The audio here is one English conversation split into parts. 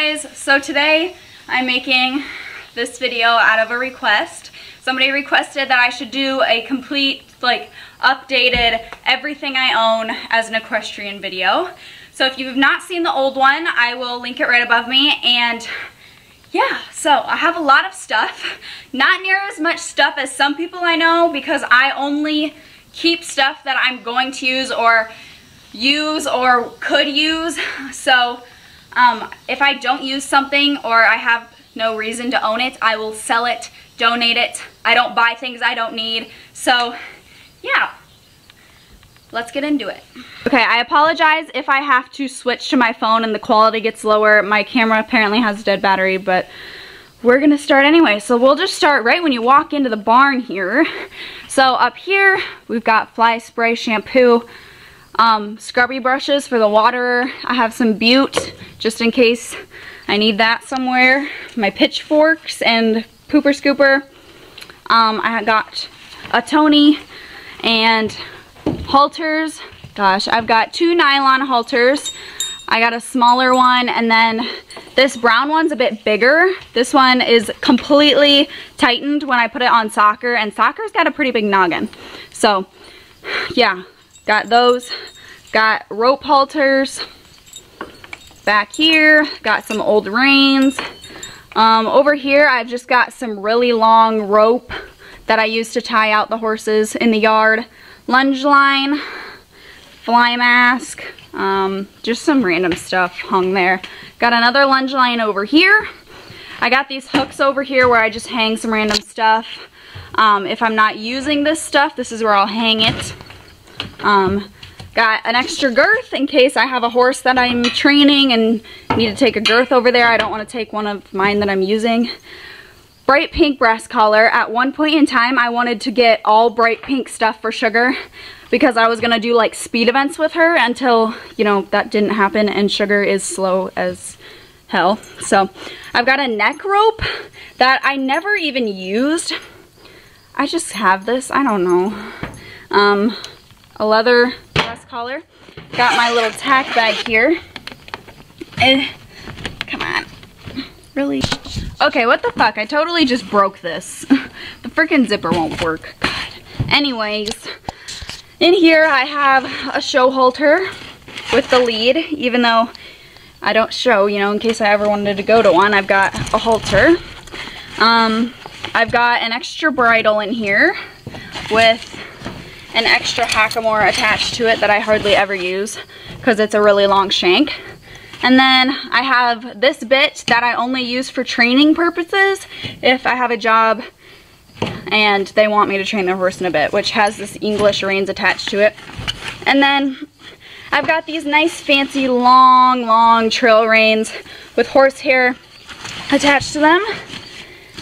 guys, so today I'm making this video out of a request. Somebody requested that I should do a complete, like, updated everything I own as an equestrian video. So if you've not seen the old one, I will link it right above me. And yeah, so I have a lot of stuff, not near as much stuff as some people I know, because I only keep stuff that I'm going to use or could use. So if I don't use something or I have no reason to own it, I will sell it, donate it. I don't buy things I don't need. So yeah, let's get into it. Okay, I apologize if I have to switch to my phone and the quality gets lower. My camera apparently has a dead battery, but we're gonna start anyway. So we'll just start right when you walk into the barn here. So up here, we've got fly spray, shampoo, scrubby brushes for the water. I have some Butte, just in case I need that somewhere. My pitchforks and pooper scooper. I got a Tony and halters. Gosh, I've got two nylon halters. I got a smaller one, and then this brown one's a bit bigger. This one is completely tightened when I put it on Soccer, and Soccer's got a pretty big noggin. So yeah, got those. Got rope halters back here. Got some old reins. Over here, I've just got some really long rope that I use to tie out the horses in the yard. Lunge line, fly mask, just some random stuff hung there. Got another lunge line over here. I got these hooks over here where I just hang some random stuff. If I'm not using this stuff, this is where I'll hang it. Got an extra girth in case I have a horse that I'm training and need to take a girth over there. I don't want to take one of mine that I'm using. Bright pink breast collar. At one point in time, I wanted to get all bright pink stuff for Sugar because I was going to do like speed events with her until, you know, that didn't happen, and Sugar is slow as hell. So I've got a neck rope that I never even used. I just have this. I don't know. A leather breast collar. Got my little tack bag here. Come on. Really? Okay, what the fuck? I totally just broke this. The freaking zipper won't work. God. Anyways, in here I have a show halter with the lead. Even though I don't show, you know, in case I ever wanted to go to one, I've got a halter. I've got an extra bridle in here with an extra hackamore attached to it that I hardly ever use because it's a really long shank. And then I have this bit that I only use for training purposes if I have a job and they want me to train their horse in a bit, which has this English reins attached to it. And then I've got these nice fancy long trail reins with horsehair attached to them,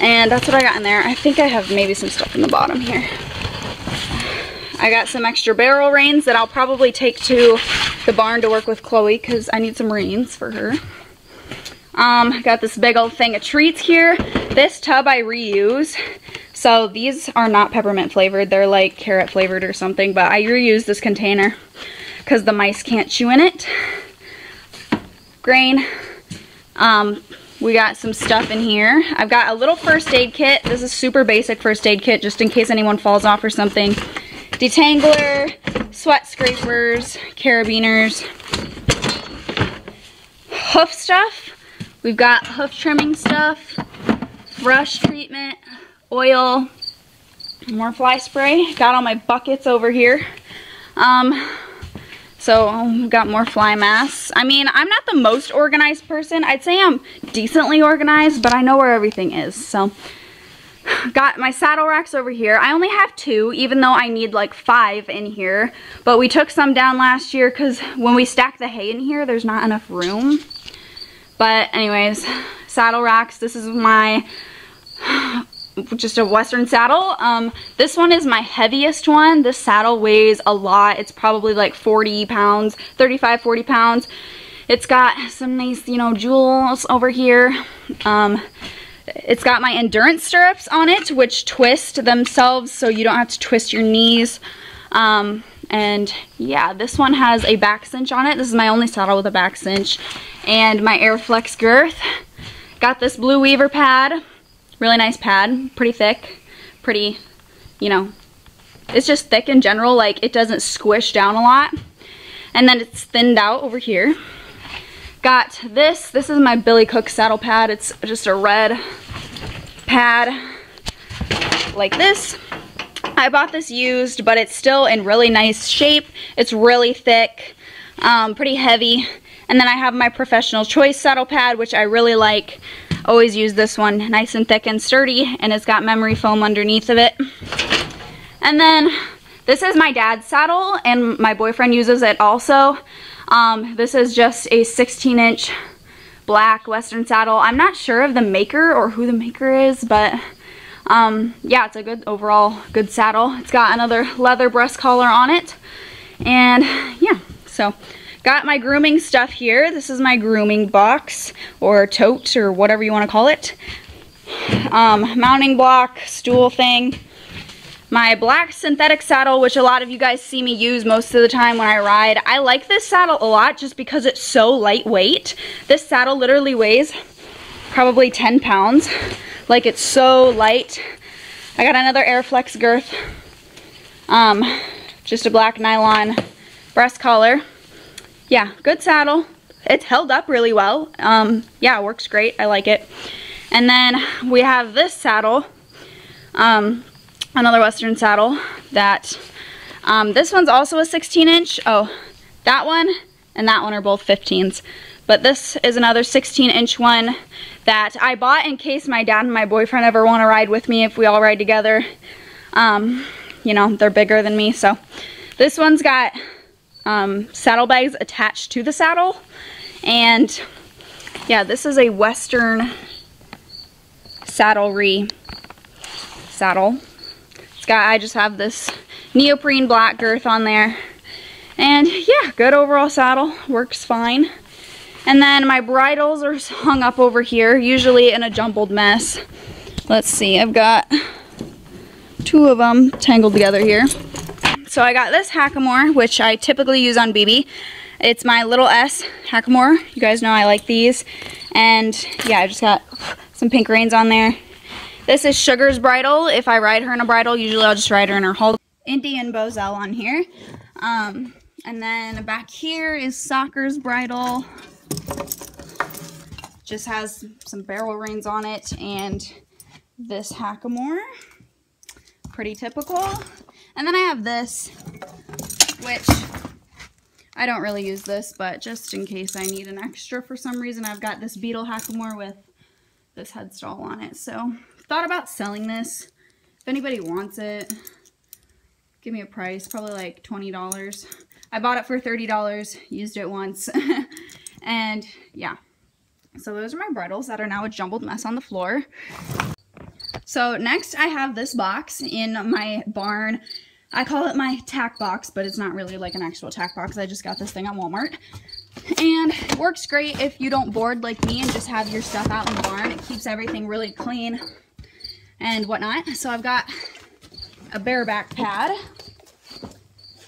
and that's what I got in there. I think I have maybe some stuff in the bottom here. I got some extra barrel reins that I'll probably take to the barn to work with Chloe because I need some reins for her. Got this big old thing of treats here. This tub I reuse. So these are not peppermint flavored. They're like carrot flavored or something, but I reuse this container because the mice can't chew in it. Grain. We got some stuff in here. I've got a little first aid kit. This is super basic first aid kit just in case anyone falls off or something. Detangler, sweat scrapers, carabiners, hoof stuff. We've got hoof trimming stuff, brush treatment, oil, more fly spray. Got all my buckets over here. So got more fly masks. I mean, I'm not the most organized person. I'd say I'm decently organized, but I know where everything is, so. Got my saddle racks over here. I only have two, even though I need like five in here, but we took some down last year because when we stack the hay in here, there's not enough room. But anyways, saddle racks. This is my just a Western saddle. This one is my heaviest one. This saddle weighs a lot. It's probably like 40 pounds, 35, 40 pounds. It's got some nice, you know, jewels over here. It's got my endurance stirrups on it, which twist themselves so you don't have to twist your knees. And yeah, this one has a back cinch on it. This is my only saddle with a back cinch. And my Airflex girth. Got this Blue Weaver pad. Really nice pad. Pretty thick. Pretty, you know, it's just thick in general. Like, it doesn't squish down a lot. And then it's thinned out over here. Got this. This is my Billy Cook saddle pad. It's just a red pad like this. I bought this used, but it's still in really nice shape. It's really thick, pretty heavy. And then I have my Professional Choice saddle pad, which I really like. Always use this one. Nice and thick and sturdy, and it's got memory foam underneath of it. And then this is my dad's saddle, and my boyfriend uses it also. This is just a 16-inch black Western saddle. I'm not sure of the maker or who the maker is, but yeah, it's a good overall good saddle. It's got another leather breast collar on it. And yeah, so got my grooming stuff here. This is my grooming box or tote or whatever you want to call it. Mounting block, stool thing. My black synthetic saddle, which a lot of you guys see me use most of the time when I ride. I like this saddle a lot just because it's so lightweight. This saddle literally weighs probably 10 pounds. Like, it's so light. I got another Airflex girth. Just a black nylon breast collar. Yeah, good saddle. It's held up really well. Yeah, it works great. I like it. And then we have this saddle. Another Western saddle that, this one's also a 16-inch. Oh, that one and that one are both 15s. But this is another 16-inch one that I bought in case my dad and my boyfriend ever want to ride with me if we all ride together. You know, they're bigger than me. So this one's got saddlebags attached to the saddle. And yeah, this is a Western Saddlery saddle. I just have this neoprene black girth on there. And yeah, good overall saddle, works fine. And then my bridles are hung up over here, usually in a jumbled mess. Let's see, I've got two of them tangled together here. So I got this hackamore, which I typically use on BB. It's my little S hackamore. You guys know I like these. And yeah, I just got some pink reins on there. This is Sugar's bridle. If I ride her in a bridle, usually I'll just ride her in her halter. Indian bosal on here. And then back here is Soccer's bridle. Just has some barrel reins on it. And this hackamore. Pretty typical. And then I have this, which I don't really use this, but just in case I need an extra for some reason, I've got this beetle hackamore with this headstall on it. So thought about selling this. If anybody wants it, give me a price, probably like $20. I bought it for $30, used it once. And yeah, so those are my bridles that are now a jumbled mess on the floor. So next I have this box in my barn. I call it my tack box, but it's not really like an actual tack box. I just got this thing at Walmart. And it works great if you don't board like me and just have your stuff out in the barn. It keeps everything really clean and whatnot. So I've got a bareback pad.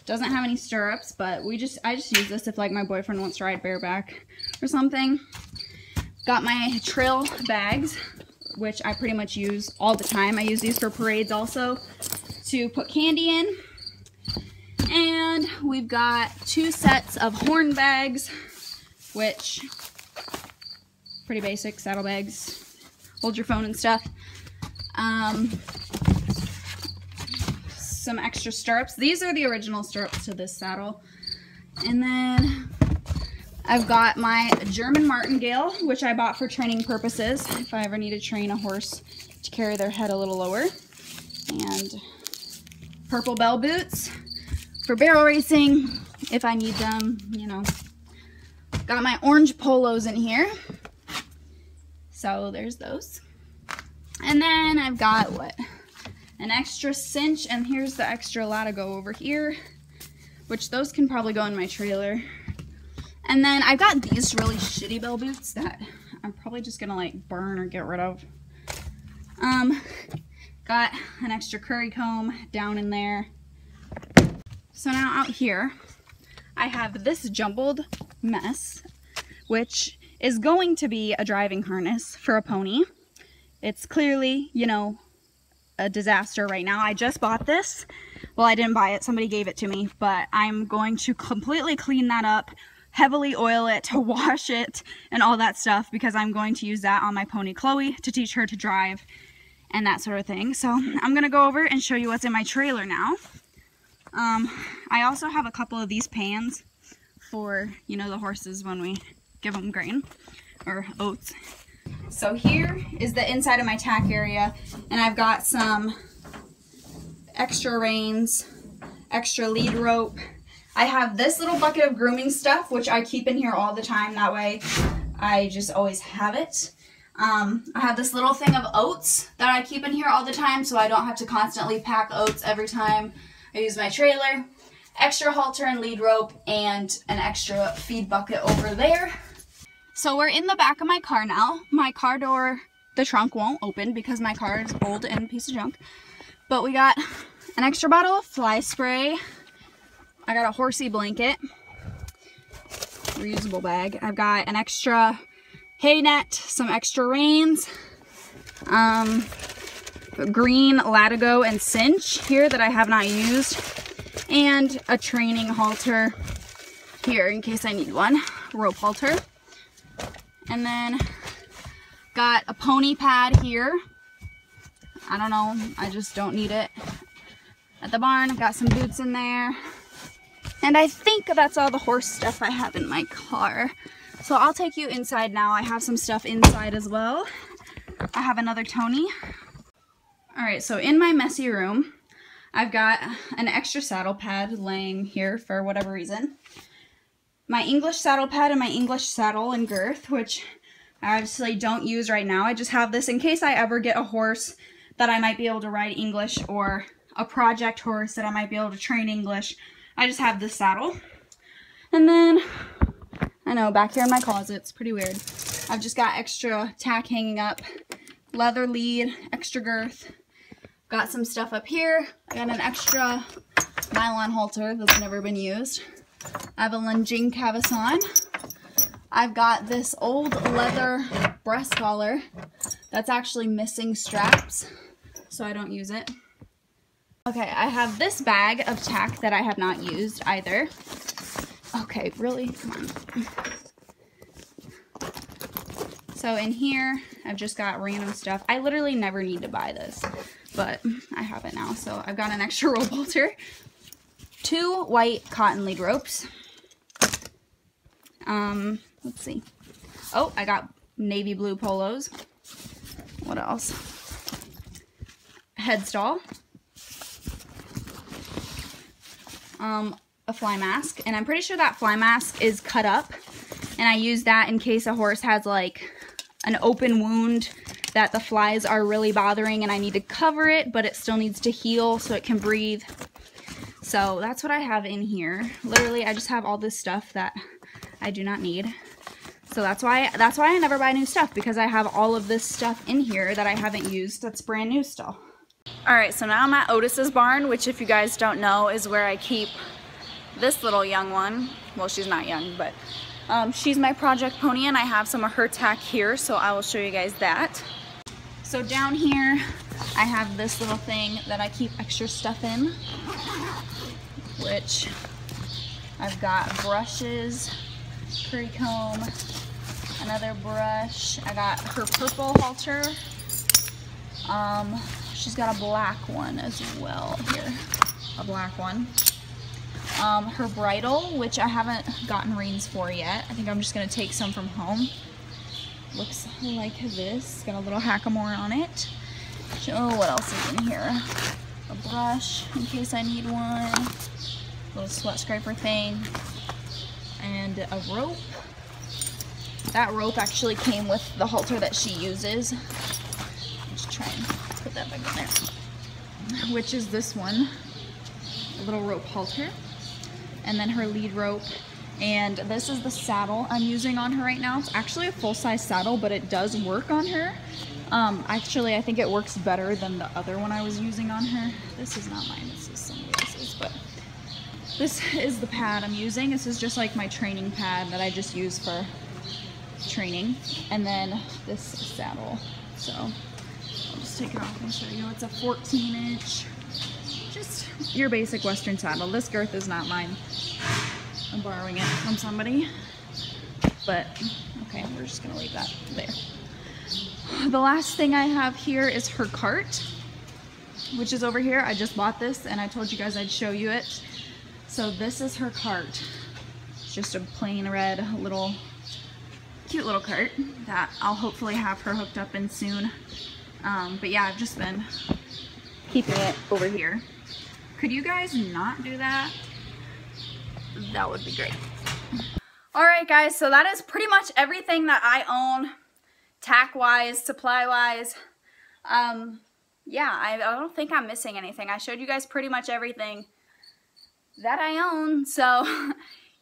Doesn't have any stirrups, but I just use this if like my boyfriend wants to ride bareback or something. Got my trail bags, which I pretty much use all the time. I use these for parades also to put candy in. And we've got two sets of horn bags, which pretty basic saddlebags, hold your phone and stuff. Some extra stirrups. These are the original stirrups to this saddle. And then I've got my German martingale, which I bought for training purposes if I ever need to train a horse to carry their head a little lower. And purple bell boots for barrel racing if I need them, you know. Got my orange polos in here. So there's those. And then I've got what? An extra cinch, and here's the extra latigo over here, which those can probably go in my trailer. And then I've got these really shitty bell boots that I'm probably just gonna like burn or get rid of. Got an extra curry comb down in there. So now out here, I have this jumbled mess, which is going to be a driving harness for a pony. It's clearly, you know, a disaster right now. I just bought this. Well, I didn't buy it. Somebody gave it to me, but I'm going to completely clean that up, heavily oil it, wash it, and all that stuff, because I'm going to use that on my pony Chloe to teach her to drive and that sort of thing. So I'm going to go over and show you what's in my trailer now. I also have a couple of these pans for, you know, the horses when we give them grain or oats. So here is the inside of my tack area, and I've got some extra reins, extra lead rope. I have this little bucket of grooming stuff, which I keep in here all the time. That way I just always have it. I have this little thing of oats that I keep in here all the time, so I don't have to constantly pack oats every time I use my trailer. Extra halter and lead rope, and an extra feed bucket over there. So we're in the back of my car now. My car door, the trunk won't open because my car is old and a piece of junk. But we got an extra bottle of fly spray. I got a horsey blanket, reusable bag. I've got an extra hay net, some extra reins, green latigo and cinch here that I have not used, and a training halter here in case I need one, rope halter. And then got a pony pad here. I don't know, I just don't need it at the barn. I've got some boots in there. And I think that's all the horse stuff I have in my car. So I'll take you inside now. I have some stuff inside as well. I have another Tony. All right, so in my messy room, I've got an extra saddle pad laying here for whatever reason. My English saddle pad and my English saddle and girth, which I obviously don't use right now. I just have this in case I ever get a horse that I might be able to ride English, or a project horse that I might be able to train English. I just have this saddle. And then, I know, back here in my closet, it's pretty weird. I've just got extra tack hanging up, leather lead, extra girth. Got some stuff up here. I got an extra nylon halter that's never been used. I have a lunging cavesson. I've got this old leather breast collar that's actually missing straps, so I don't use it. Okay, I have this bag of tack that I have not used either. Okay, really? Come on. So in here, I've just got random stuff. I literally never need to buy this, but I have it now. So I've got an extra rope halter, two white cotton lead ropes. Let's see. Oh, I got navy blue polos. What else? Headstall. A fly mask, and I'm pretty sure that fly mask is cut up, and I use that in case a horse has like an open wound that the flies are really bothering and I need to cover it, but it still needs to heal so it can breathe. So that's what I have in here. Literally, I just have all this stuff that I do not need. So that's why I never buy new stuff, because I have all of this stuff in here that I haven't used that's brand new still. Alright, so now I'm at Otis's barn, which, if you guys don't know, is where I keep this little young one. Well, she's not young, but she's my project pony, and I have some of her tack here, so I will show you guys that. So down here, I have this little thing that I keep extra stuff in, which I've got brushes, curry comb, another brush. I got her purple halter. She's got a black one as well here, a black one. Her bridle, which I haven't gotten reins for yet. I think I'm just going to take some from home. Looks like this. Got a little hackamore on it. Oh, what else is in here? A brush in case I need one. A little sweat scraper thing. And a rope. That rope actually came with the halter that she uses. Just try and put that back in there. Which is this one. A little rope halter. And then her lead rope, and this is the saddle I'm using on her right now. It's actually a full-size saddle, but it does work on her. Actually, I think it works better than the other one I was using on her. This is not mine, this is somebody else's, but This is the pad I'm using. This is just like my training pad that I just use for training. And then this saddle. So I'll just take it off and show you. It's a 14-inch, just your basic Western saddle. This girth is not mine. I'm borrowing it from somebody. But okay, we're just gonna leave that there. The last thing I have here is her cart, which is over here. I just bought this and I told you guys I'd show you it. So this is her cart. It's just a plain red little, cute little cart that I'll hopefully have her hooked up in soon. But yeah, I've just been keeping it over here. Could you guys not do that? That would be great. Alright guys, so that is pretty much everything that I own, tack-wise, supply-wise. Yeah, I don't think I'm missing anything. I showed you guys pretty much everything that I own. So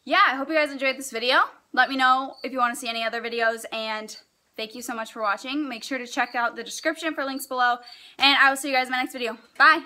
yeah, I hope you guys enjoyed this video. Let me know if you want to see any other videos, and thank you so much for watching. Make sure to check out the description for links below, and I will see you guys in my next video. Bye!